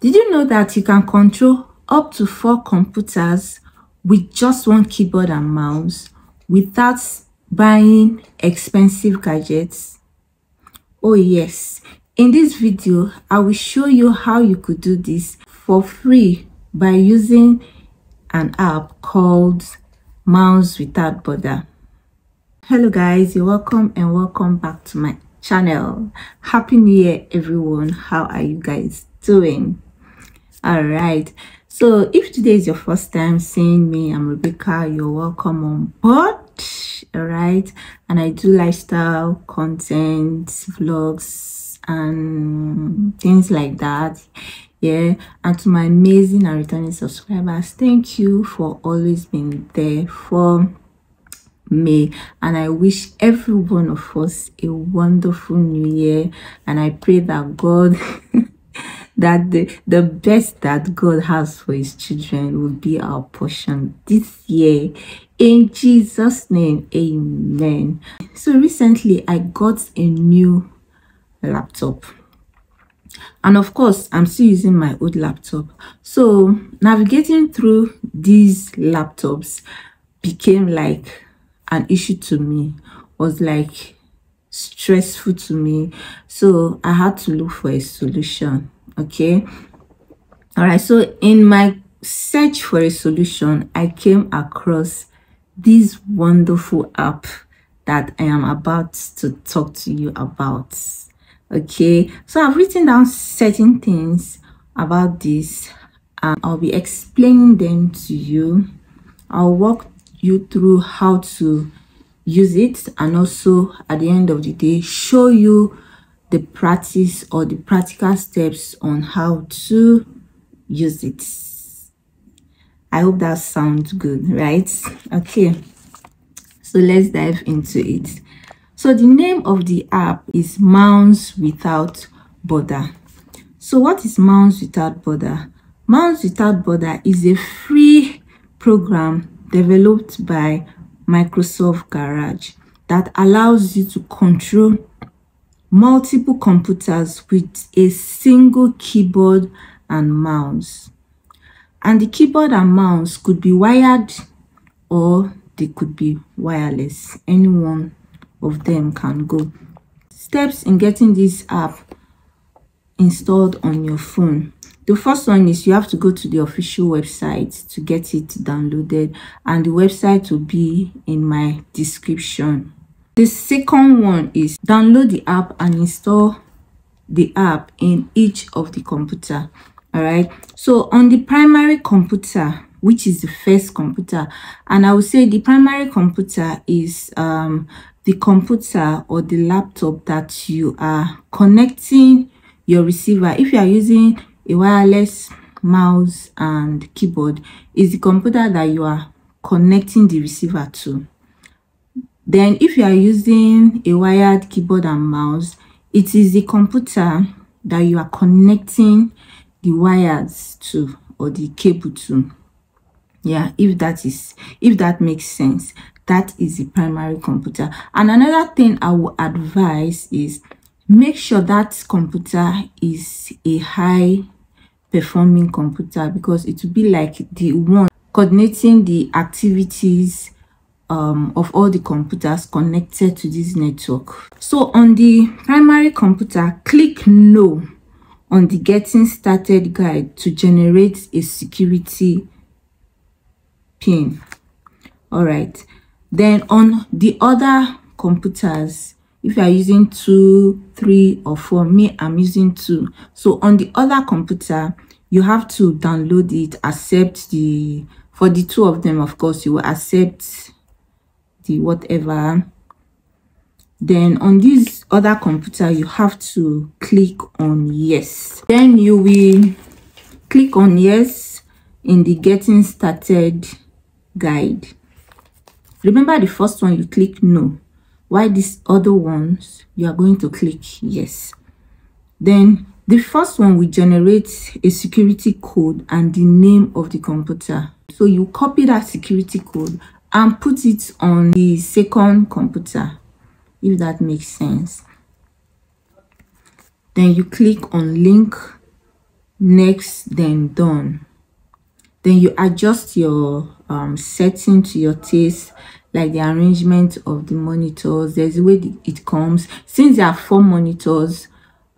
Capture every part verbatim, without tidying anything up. Did you know that you can control up to four computers with just one keyboard and mouse without buying expensive gadgets? Oh yes, in this video, I will show you how you could do this for free by using an app called Mouse Without Borders. Hello guys, you're welcome and welcome back to my channel. Happy New Year everyone, how are you guys doing? All right, so if today is your first time seeing me, I'm Rebecca. You're welcome on board. All right, and I do lifestyle content, vlogs and things like that. Yeah, and to my amazing and returning subscribers, thank you for always being there for me, and I wish every one of us a wonderful new year, and I pray that God that the, the best that God has for his children will be our portion this year. In Jesus' name, amen. So recently, I got a new laptop. And of course, I'm still using my old laptop. So navigating through these laptops became like an issue to me. Was like stressful to me. So I had to look for a solution. Okay, all right, so in my search for a solution, I came across this wonderful app that I am about to talk to you about. Okay, so I've written down certain things about this and I'll be explaining them to you. I'll walk you through how to use it, and also at the end of the day show you the practice or the practical steps on how to use it. I hope that sounds good, right? Okay, so let's dive into it. So the name of the app is Mouse Without Borders. So what is Mouse Without Borders? Mouse Without Borders is a free program developed by Microsoft Garage that allows you to control multiple computers with a single keyboard and mouse, and the keyboard and mouse could be wired or they could be wireless. Any one of them can go. Steps in getting this app installed on your phone: the first one is you have to go to the official website to get it downloaded, and the website will be in my description. The second one is download the app and install the app in each of the computer. All right, so on the primary computer, which is the first computer, and I would say the primary computer is um, the computer or the laptop that you are connecting your receiver. If you are using a wireless mouse and keyboard, is the computer that you are connecting the receiver to. Then if you are using a wired keyboard and mouse, it is the computer that you are connecting the wires to or the cable to. Yeah, if that is if that makes sense, that is the primary computer. And another thing I would advise is make sure that computer is a high performing computer, because it will be like the one coordinating the activities Um, of all the computers connected to this network. So on the primary computer, click no on the getting started guide to generate a security pin. All right, then on the other computers, if you are using two, three or four, me I'm using two, so on the other computer you have to download it, accept the for the two of them, of course you will accept the whatever. Then on this other computer you have to click on yes. Then you will click on yes in the getting started guide. Remember the first one you click no, while these other ones you are going to click yes. Then the first one will generate a security code and the name of the computer, so you copy that security code and put it on the second computer, if that makes sense. Then you click on link next, then done. Then you adjust your um, setting to your taste, like the arrangement of the monitors. There's a way it comes. Since there are four monitors,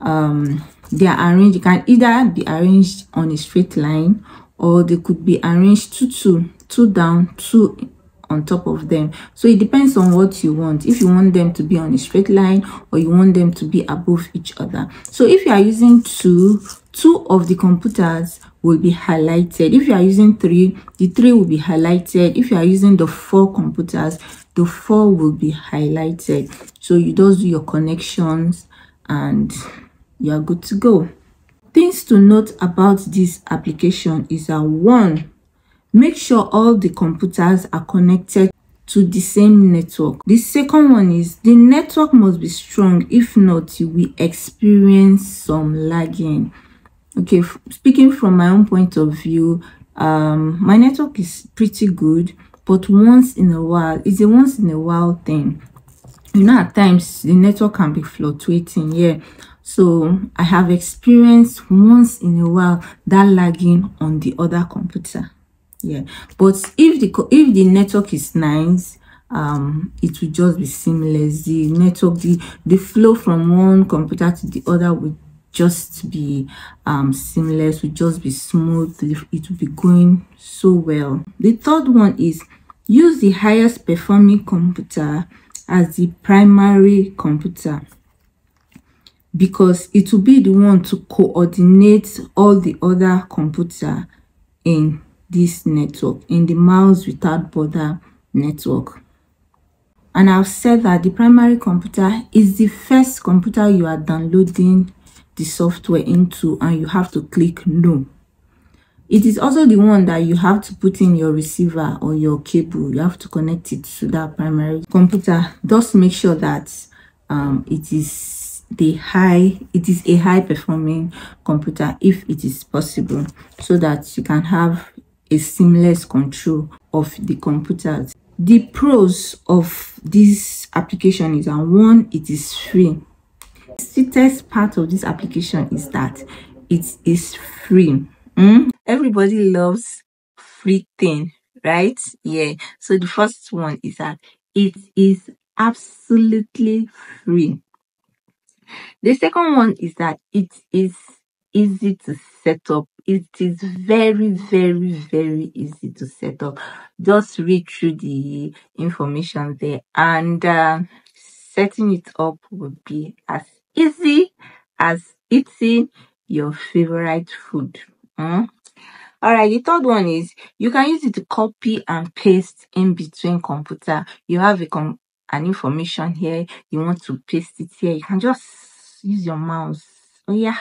um, they are arranged. It can either be arranged on a straight line, or they could be arranged two, two, two down, two on top of them. So it depends on what you want. If you want them to be on a straight line, or you want them to be above each other. So if you are using two, two of the computers will be highlighted. If you are using three, the three will be highlighted. If you are using the four computers, the four will be highlighted. So you just do your connections and you are good to go. Things to note about this application is that one, make sure all the computers are connected to the same network. The second one is the network must be strong. If not, you will experience some lagging. Okay, speaking from my own point of view, um my network is pretty good, but once in a while, it's a once in a while thing. You know, at times the network can be fluctuating. Yeah, so I have experienced once in a while that lagging on the other computer. Yeah, but if the if the network is nice, um it will just be seamless. The network, the the flow from one computer to the other will just be um seamless, will just be smooth. It will be going so well. The third one is use the highest performing computer as the primary computer, because it will be the one to coordinate all the other computer in this network, in the Mouse Without Border network. And I've said that the primary computer is the first computer you are downloading the software into, and you have to click no. It is also the one that you have to put in your receiver or your cable. You have to connect it to that primary computer. Just make sure that um, it is the high it is a high performing computer if it is possible, so that you can have a seamless control of the computers. The pros of this application is that one, it is free. The sweetest part of this application is that it is free. Mm? Everybody loves free thing, right? Yeah. So the first one is that it is absolutely free. The second one is that it is easy to set up. It is very, very, very easy to set up. Just read through the information there, and uh, setting it up will be as easy as eating your favorite food. Mm? All right, the third one is you can use it to copy and paste in between computer. You have a com an information here, you want to paste it here, you can just use your mouse. Oh yeah,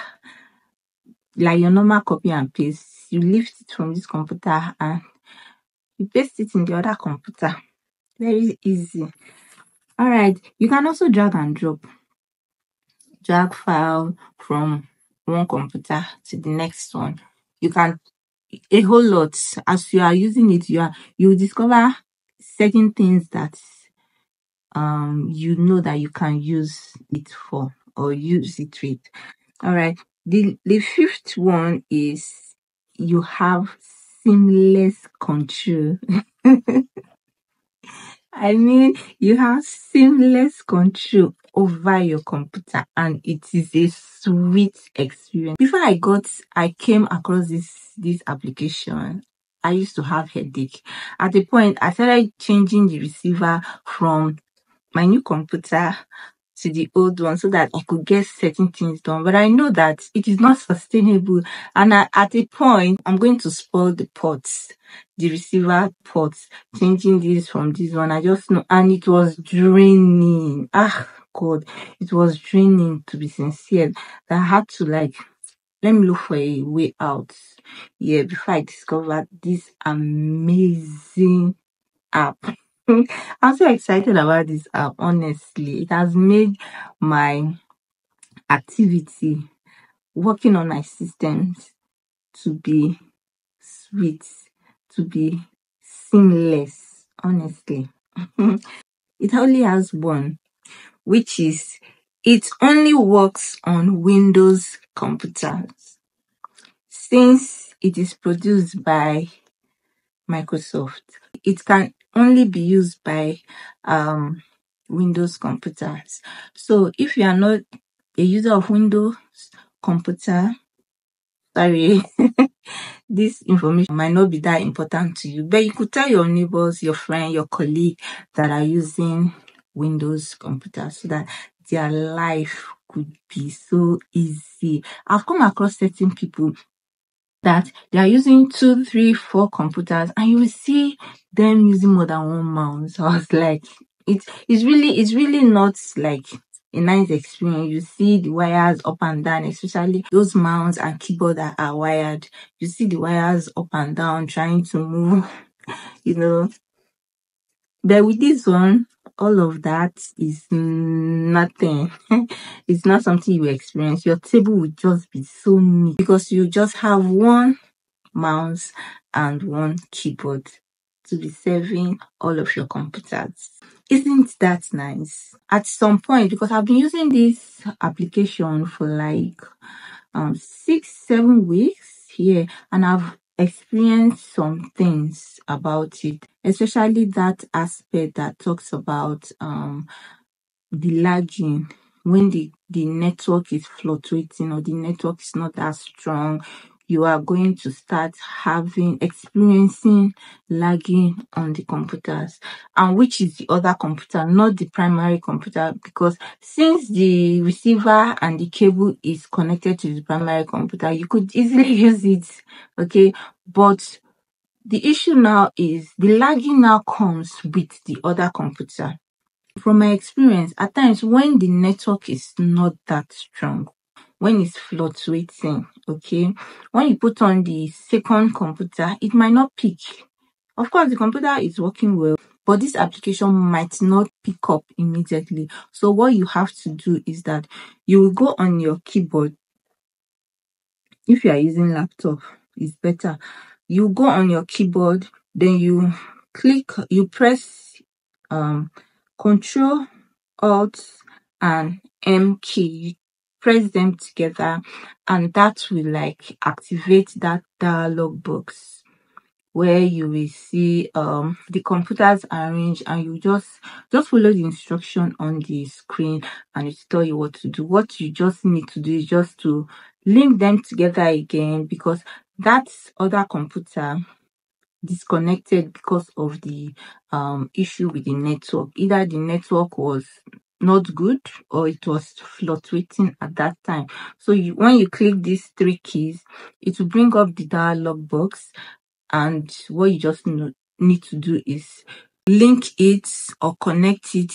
like your normal copy and paste. You lift it from this computer and you paste it in the other computer. Very easy. All right, you can also drag and drop. Drag file from one computer to the next one. You can a whole lot. As you are using it, you are you will discover certain things that um you know that you can use it for, or use it with. All right, the the fifth one is you have seamless control. I mean, you have seamless control over your computer, and it is a sweet experience. Before I got, I came across this this application, I used to have headache. At the point, I started changing the receiver from my new computer to the old one so that I could get certain things done. But I know that it is not sustainable, and I, at a point, I'm going to spoil the ports, the receiver ports, changing this from this one. I just know, and it was draining. Ah. God, it was draining, to be sincere, that I had to like let me look for a way out. Yeah, before I discovered this amazing app. I'm so excited about this app, honestly. It has made my activity working on my systems to be sweet, to be seamless, honestly. It only has one, which is it only works on Windows computers. since it is produced by Microsoft, it can only be used by um, Windows computers. So if you are not a user of Windows computer, sorry, this information might not be that important to you, but you could tell your neighbors, your friend, your colleague that are using Windows computer so that their life could be so easy. I've come across certain people that they are using two, three, four computers, and you will see them using more than one mouse. I was like, it is really, it's really not like a nice experience. You see the wires up and down, especially those mouse and keyboard that are wired. You see the wires up and down trying to move, you know. But with this one, all of that is nothing. It's not something you experience. Your table would just be so neat because you just have one mouse and one keyboard to be serving all of your computers. Isn't that nice? At some point, because I've been using this application for like um, six, seven weeks here, and I've experienced some things about it, especially that aspect that talks about um, the lagging when the, the network is fluctuating or the network is not as strong. You are going to start having, experiencing lagging on the computers, and which is the other computer, not the primary computer, because since the receiver and the cable is connected to the primary computer, you could easily use it, okay? But the issue now is the lagging now comes with the other computer. From my experience, at times when the network is not that strong, when it's fluctuating, okay, when you put on the second computer, it might not pick. Of course, the computer is working well, but this application might not pick up immediately. So what you have to do is that you will go on your keyboard. If you are using laptop, it's better. You go on your keyboard, then you click, you press um, Control, Alt, and M key. Press them together, and that will like activate that dialog box where you will see um the computers arranged, and you just just follow the instruction on the screen and it tell you what to do. What you just need to do is just to link them together again, because that other computer disconnected because of the um issue with the network. Either the network was not good or it was fluctuating at that time. So you, when you click these three keys, it will bring up the dialog box, and what you just need to do is link it or connect it,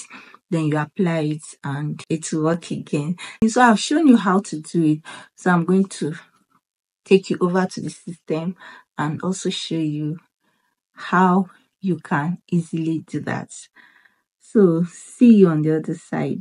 then you apply it and it will work again. And so I've shown you how to do it, so I'm going to take you over to the system and also show you how you can easily do that. So see you on the other side.